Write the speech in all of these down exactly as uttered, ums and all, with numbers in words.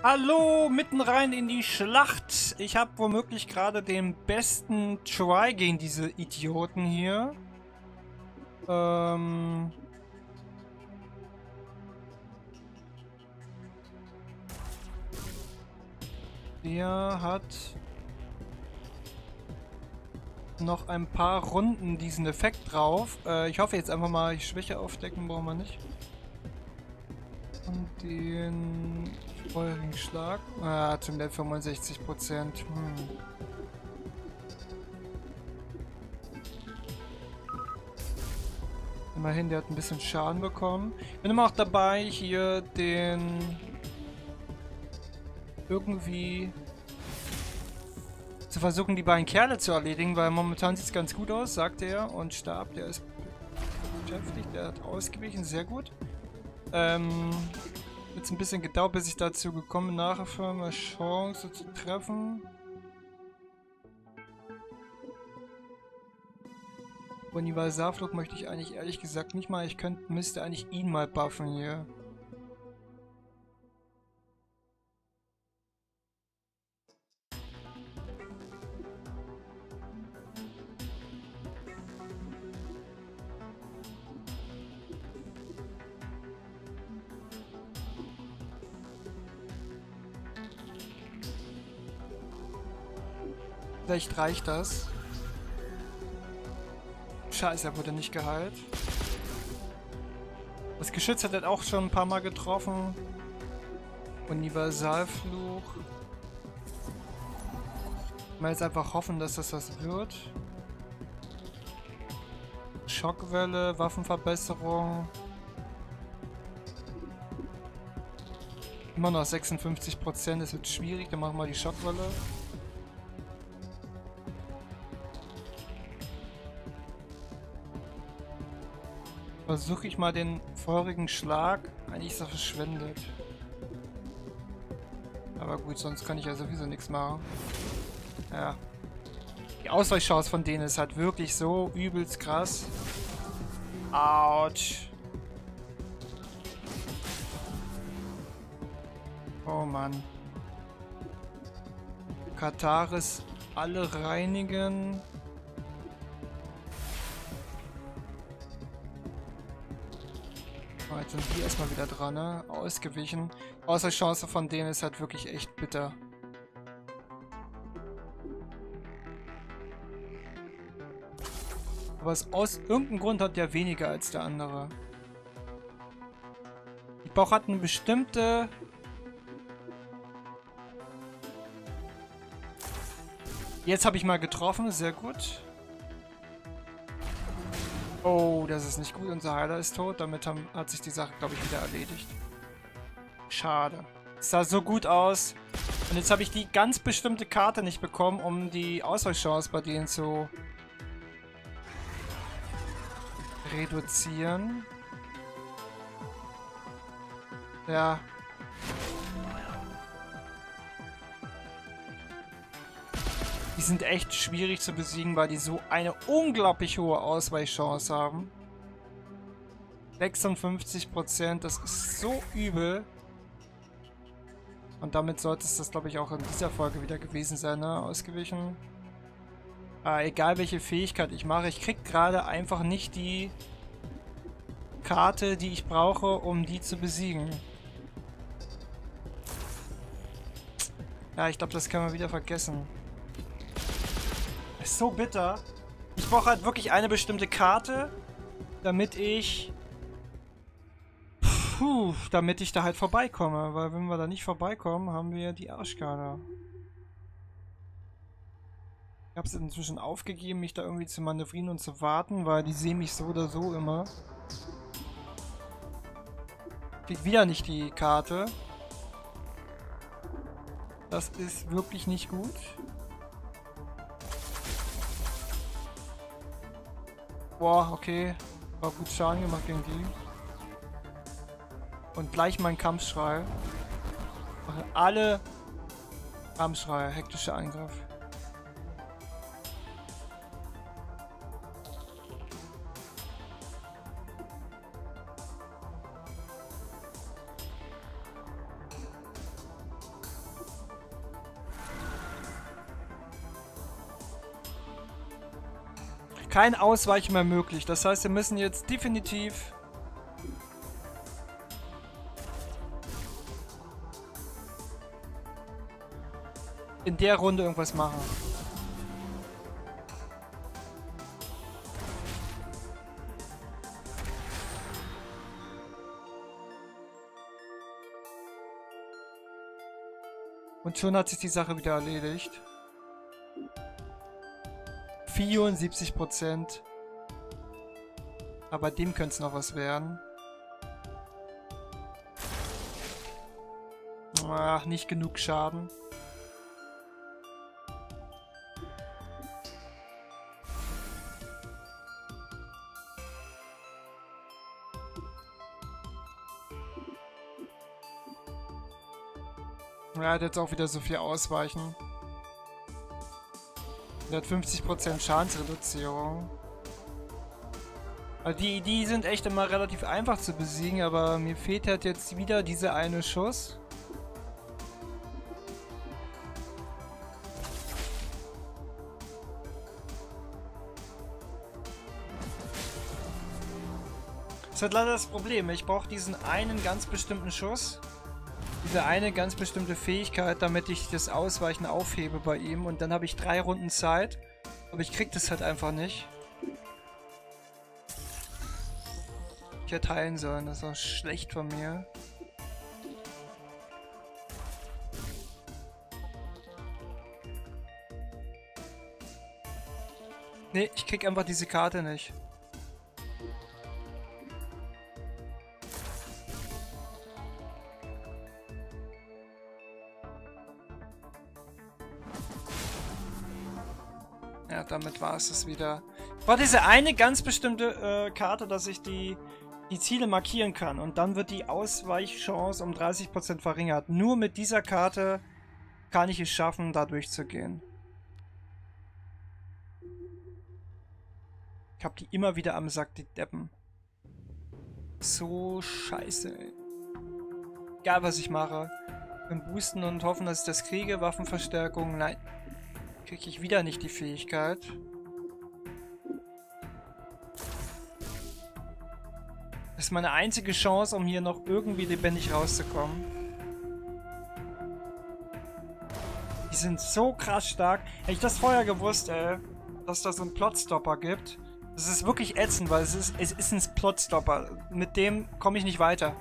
Hallo, mitten rein in die Schlacht. Ich habe womöglich gerade den besten Try gegen diese Idioten hier. Ähm... Der hat noch ein paar Runden diesen Effekt drauf. Äh, ich hoffe jetzt einfach mal, ich Schwäche aufdecken brauchen wir nicht. Und den feurigen Schlag. Ah, zum Level fünfundsechzig Prozent. Hm. Immerhin, der hat ein bisschen Schaden bekommen. Bin immer auch dabei, hier den irgendwie zu versuchen, die beiden Kerle zu erledigen, weil momentan sieht es ganz gut aus, sagte er und starb. Der ist beschäftigt, der hat ausgewichen, sehr gut. Ähm, jetzt ein bisschen gedauert, bis ich dazu gekommen bin, nachher eine Chance zu treffen. Universalflug möchte ich eigentlich ehrlich gesagt nicht mal. Ich könnte, müsste eigentlich ihn mal buffen hier. Vielleicht reicht das. Scheiße, er wurde nicht geheilt. Das Geschütz hat er auch schon ein paar Mal getroffen. Universalfluch. Mal jetzt einfach hoffen, dass das was wird. Schockwelle, Waffenverbesserung. Immer noch sechsundfünfzig Prozent, das wird schwierig, dann machen wir die Schockwelle. Versuche ich mal den feurigen Schlag. Eigentlich ist er verschwendet. Aber gut, sonst kann ich ja sowieso nichts machen. Ja. Die Ausweichchance von denen ist halt wirklich so übelst krass. Autsch. Oh Mann. Kataris alle reinigen. Jetzt sind die erstmal wieder dran, ne? Ausgewichen. Außer Chance von denen ist halt wirklich echt bitter. Aber es aus irgendeinem Grund hat der weniger als der andere. Die Bauch hat eine bestimmte Jetzt habe ich mal getroffen, sehr gut. Oh, das ist nicht gut. Unser Heiler ist tot. Damit haben, hat sich die Sache, glaube ich, wieder erledigt. Schade. Es sah so gut aus. Und jetzt habe ich die ganz bestimmte Karte nicht bekommen, um die Ausweichchance bei denen zu reduzieren. Ja. Die sind echt schwierig zu besiegen, weil die so eine unglaublich hohe Ausweichchance haben. sechsundfünfzig Prozent, das ist so übel. Und damit sollte es das, glaube ich, auch in dieser Folge wieder gewesen sein, ne? Ausgewichen. Äh, egal welche Fähigkeit ich mache, ich kriege gerade einfach nicht die Karte, die ich brauche, um die zu besiegen. Ja, ich glaube, das können wir wieder vergessen. So bitter. Ich brauche halt wirklich eine bestimmte Karte, damit ich Puh, damit ich da halt vorbeikomme, weil wenn wir da nicht vorbeikommen, haben wir die Arschkarte. Ich habe es inzwischen aufgegeben, mich da irgendwie zu manövrieren und zu warten, weil die sehen mich so oder so immer. Krieg wieder nicht die Karte. Das ist wirklich nicht gut. Boah, okay. War gut Schaden gemacht gegen die. Und gleich mein Kampfschrei. Machen alle Kampfschreie. Hektischer Angriff. kein Ausweichen mehr möglich. Das heißt, wir müssen jetzt definitiv... in der Runde irgendwas machen. Und schon hat sich die Sache wieder erledigt. vierundsiebzig Prozent. Aber dem könnte es noch was werden. Ach, nicht genug Schaden. Er hat jetzt auch wieder so viel Ausweichen. hundertfünfzig Prozent Schadensreduzierung. Also die, die sind echt immer relativ einfach zu besiegen, aber mir fehlt halt jetzt wieder dieser eine Schuss. Das ist halt leider das Problem. Ich brauche diesen einen ganz bestimmten Schuss. Diese eine ganz bestimmte Fähigkeit, damit ich das Ausweichen aufhebe bei ihm, und dann habe ich drei Runden Zeit, aber ich krieg das halt einfach nicht. Ich hätte heilen sollen, das war schlecht von mir. Ne, ich krieg einfach diese Karte nicht. Damit war es das wieder. Ich brauche diese eine ganz bestimmte äh, Karte, dass ich die, die Ziele markieren kann. Und dann wird die Ausweichchance um dreißig Prozent verringert. Nur mit dieser Karte kann ich es schaffen, da durchzugehen. Ich habe die immer wieder am Sack, die Deppen. So scheiße, ey. Egal, was ich mache. Im Boosten und hoffen, dass ich das kriege. Waffenverstärkung, nein. Kriege ich wieder nicht die Fähigkeit. Das ist meine einzige Chance, um hier noch irgendwie lebendig rauszukommen. Die sind so krass stark. Hätte ich das vorher gewusst, ey, dass da so einen Plotstopper gibt. Das ist wirklich ätzend, weil es ist, es ist ein Plotstopper. Mit dem komme ich nicht weiter.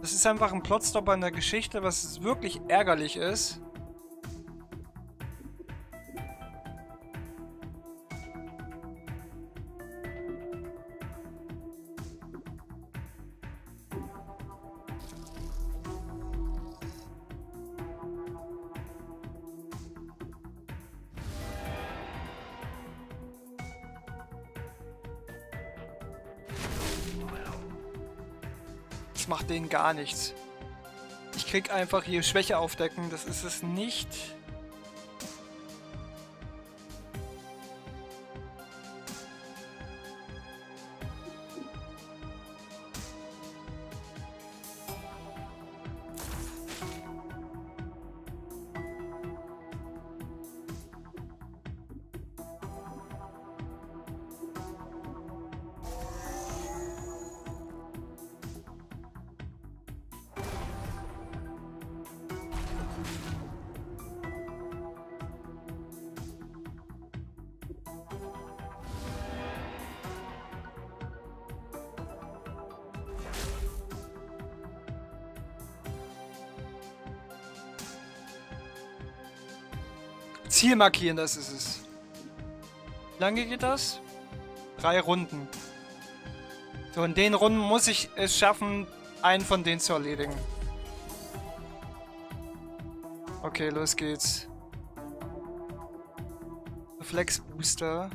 Das ist einfach ein Plotstopper in der Geschichte, was wirklich ärgerlich ist. Macht denen gar nichts. Ich krieg einfach hier Schwäche aufdecken, das ist es nicht. Ziel markieren, das ist es. Wie lange geht das? Drei Runden. So, in den Runden muss ich es schaffen, einen von denen zu erledigen. Okay, los geht's. Reflex Booster.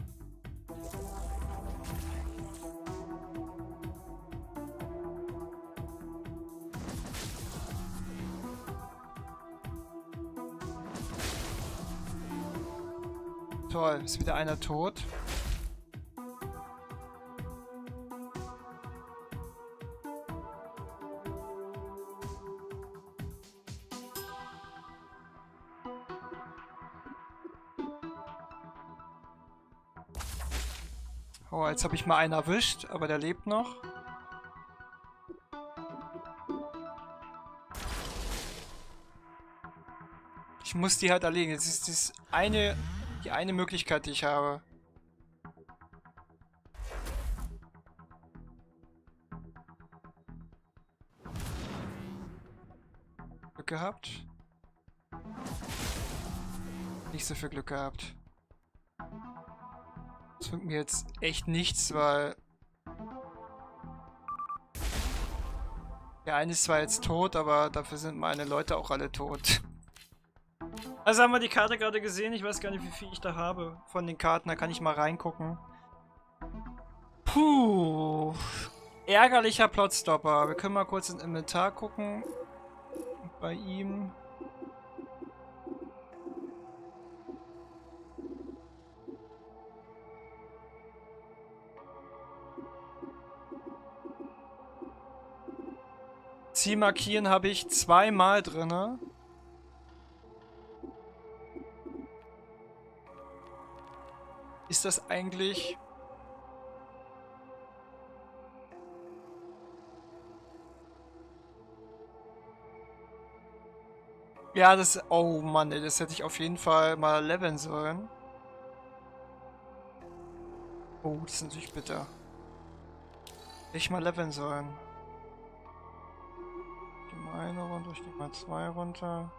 Toll, ist wieder einer tot. Oh, jetzt habe ich mal einen erwischt, aber der lebt noch. Ich muss die halt erlegen. Jetzt ist das eine, die eine Möglichkeit, die ich habe. Glück gehabt. Nicht so viel Glück gehabt. Das bringt mir jetzt echt nichts, weil... Der eine ist zwar jetzt tot, aber dafür sind meine Leute auch alle tot. Also haben wir die Karte gerade gesehen. Ich weiß gar nicht, wie viel ich da habe von den Karten. Da kann ich mal reingucken. Puh. Ärgerlicher Plotstopper. Wir können mal kurz ins Inventar gucken. Bei ihm. Ziel markieren habe ich zweimal drin. Ist das eigentlich... Ja, das... Oh Mann, ey, das hätte ich auf jeden Fall mal leveln sollen. Oh, das ist natürlich bitter. Hätte ich mal leveln sollen. Ich nehme mal eine runter, ich nehme mal zwei runter.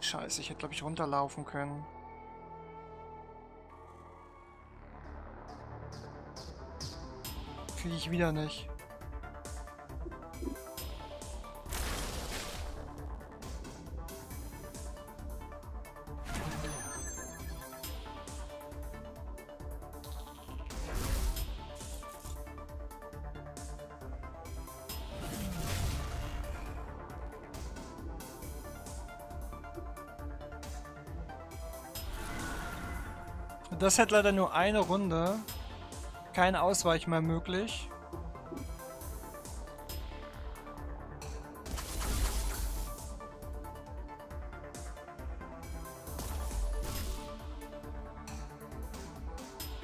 Scheiße, ich hätte, glaube ich, runterlaufen können. Kriege ich wieder nicht. Das hat leider nur eine Runde. Kein Ausweich mehr möglich.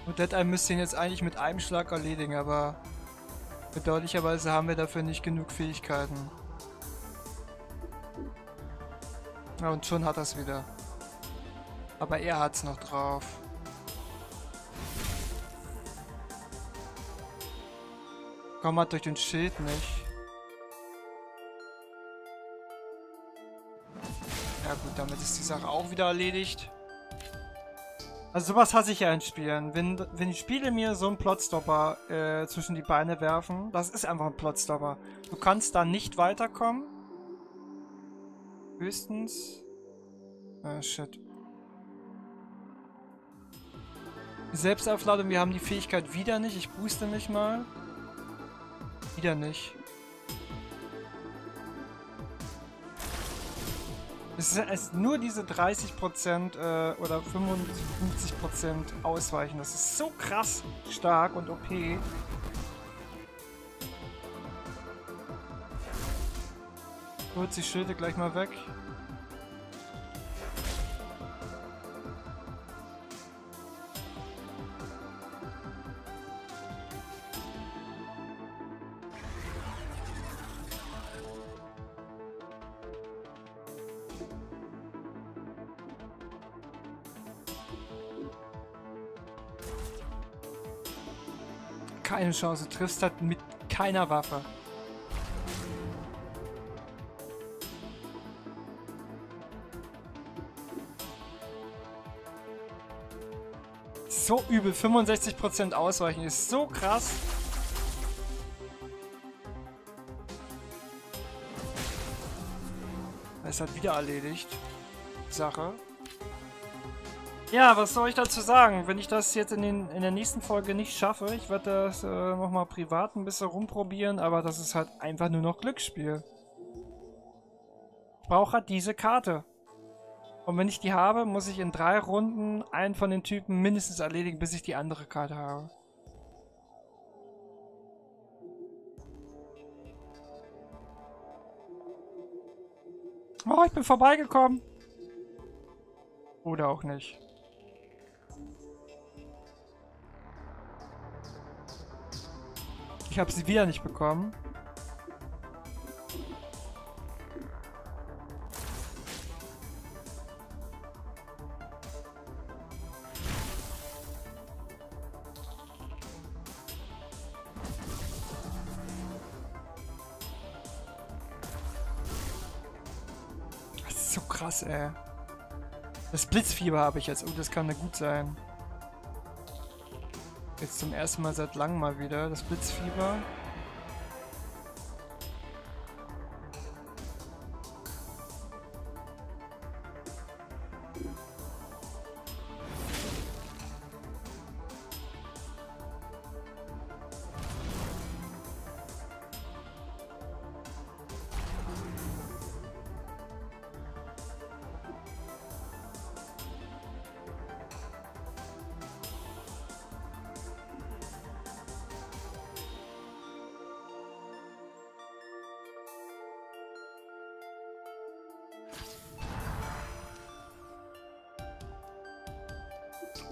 Und Dead Eye müsste ihn jetzt eigentlich mit einem Schlag erledigen, aber bedauerlicherweise haben wir dafür nicht genug Fähigkeiten. Ja, und schon hat er es wieder. Aber er hat es noch drauf. Komm mal durch den Schild nicht. Ja gut, damit ist die Sache auch wieder erledigt. Also sowas hasse ich ja in Spielen. Wenn, wenn die Spiele mir so einen Plotstopper äh, zwischen die Beine werfen, das ist einfach ein Plotstopper. Du kannst da nicht weiterkommen. Höchstens... Ah, shit. Selbstaufladung, wir haben die Fähigkeit wieder nicht. Ich booste mich mal. Wieder nicht. Es ist nur diese dreißig Prozent äh, oder fünfundfünfzig Prozent ausweichen. Das ist so krass stark und O P. Holt die Schilde gleich mal weg. Keine Chance, du triffst halt mit keiner Waffe. So übel, fünfundsechzig Prozent ausweichen ist so krass. Es hat wieder erledigt. Sache. Ja, was soll ich dazu sagen? Wenn ich das jetzt in, den, in der nächsten Folge nicht schaffe, ich werde das äh, nochmal privat ein bisschen rumprobieren, aber das ist halt einfach nur noch Glücksspiel. Ich brauche halt diese Karte. Und wenn ich die habe, muss ich in drei Runden einen von den Typen mindestens erledigen, bis ich die andere Karte habe. Oh, ich bin vorbeigekommen. Oder auch nicht. Ich habe sie wieder nicht bekommen. Das ist so krass, ey. Das Blitzfieber habe ich jetzt. Oh, das kann ja gut sein. Jetzt zum ersten Mal seit langem mal wieder das Blitzfieber.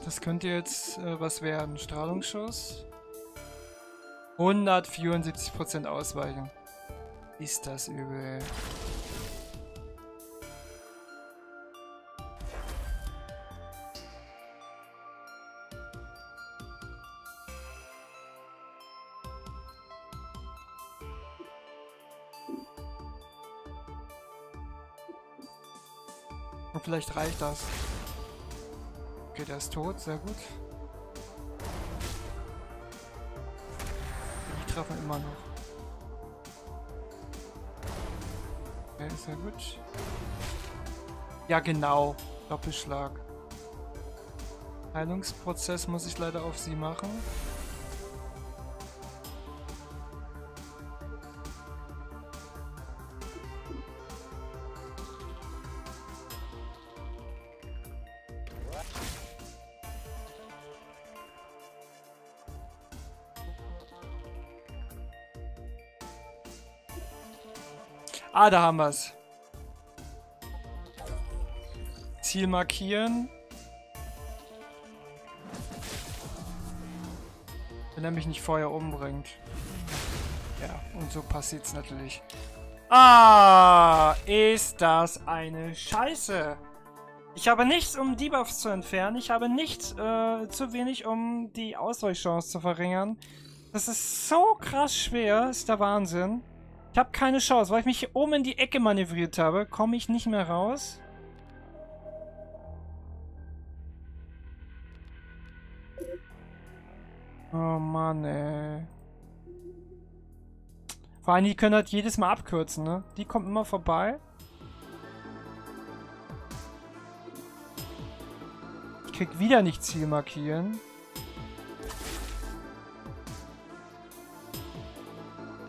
Das könnte jetzt äh, was werden. Strahlungsschuss. hundertvierundsiebzig Prozent Ausweichen. Ist das übel. Und vielleicht reicht das. Okay, der ist tot, sehr gut. Die treffen immer noch. Okay, sehr gut. Ja, genau. Doppelschlag. Heilungsprozess muss ich leider auf sie machen. Ah, da haben wir es. Ziel markieren. Wenn er mich nicht vorher umbringt. Ja, und so passiert es natürlich. Ah, ist das eine Scheiße. Ich habe nichts, um Debuffs zu entfernen. Ich habe nichts, äh, zu wenig, um die Ausweichchance zu verringern. Das ist so krass schwer. Ist der Wahnsinn. Ich habe keine Chance, weil ich mich hier oben in die Ecke manövriert habe, komme ich nicht mehr raus. Oh Mann, ey. Vor allem, die können halt jedes Mal abkürzen, ne? Die kommt immer vorbei. Ich krieg wieder nicht Ziel markieren.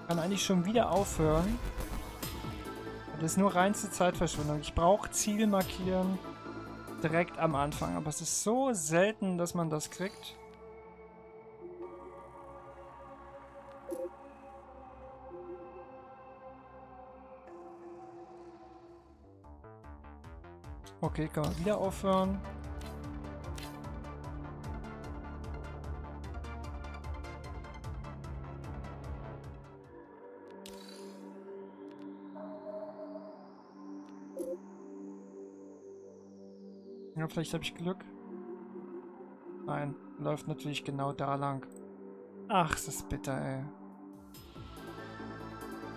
Kann eigentlich schon wieder aufhören. Das ist nur reinste Zeitverschwendung. Ich brauche Ziel markieren direkt am Anfang, aber es ist so selten, dass man das kriegt. Okay, kann man wieder aufhören. Ja, vielleicht habe ich Glück. Nein, läuft natürlich genau da lang. Ach, das ist bitter, ey.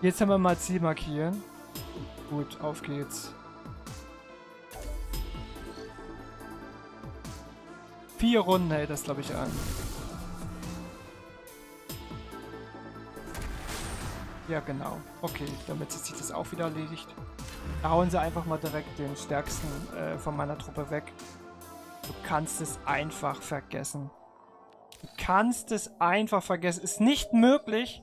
Jetzt haben wir mal Ziel markieren. Gut, auf geht's. Vier Runden hält das, glaube ich, an. Ja, genau. Okay, damit sich das auch wieder erledigt. Da hauen sie einfach mal direkt den stärksten äh, von meiner Truppe weg. Du kannst es einfach vergessen. Du kannst es einfach vergessen. Ist nicht möglich.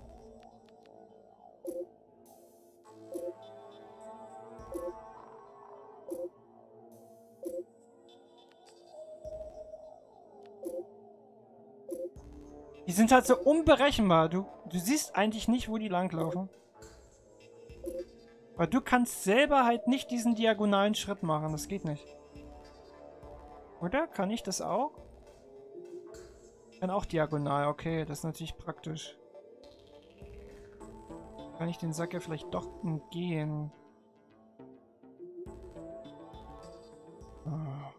Die sind halt so unberechenbar. Du, du siehst eigentlich nicht, wo die langlaufen. Weil du kannst selber halt nicht diesen diagonalen Schritt machen. Das geht nicht. Oder? Kann ich das auch? Dann auch diagonal. Okay, das ist natürlich praktisch. kann ich den Sack ja vielleicht doch umgehen. Ah.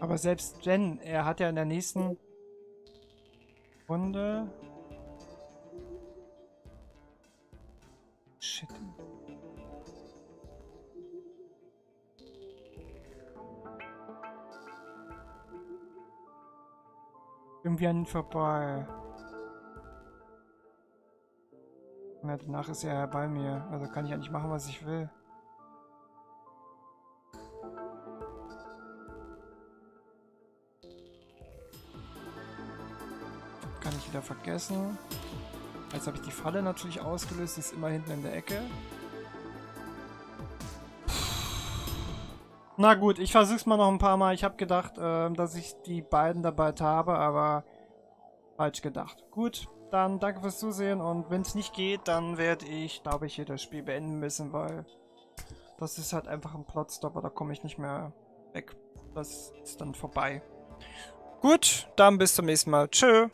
Aber selbst wenn, er hat ja in der nächsten Runde... Shit. Irgendwie an ihn vorbei. Na, danach ist er ja bei mir, also kann ich ja nicht machen, was ich will. Kann ich wieder vergessen. Jetzt habe ich die Falle natürlich ausgelöst, die ist immer hinten in der Ecke. Na gut, ich versuch's mal noch ein paar Mal. Ich habe gedacht, äh, dass ich die beiden dabei habe, aber falsch gedacht. Gut, dann danke fürs Zusehen und wenn es nicht geht, dann werde ich, glaube ich, hier das Spiel beenden müssen, weil das ist halt einfach ein Plotstopper, da komme ich nicht mehr weg. Das ist dann vorbei. Gut, dann bis zum nächsten Mal. Tschö.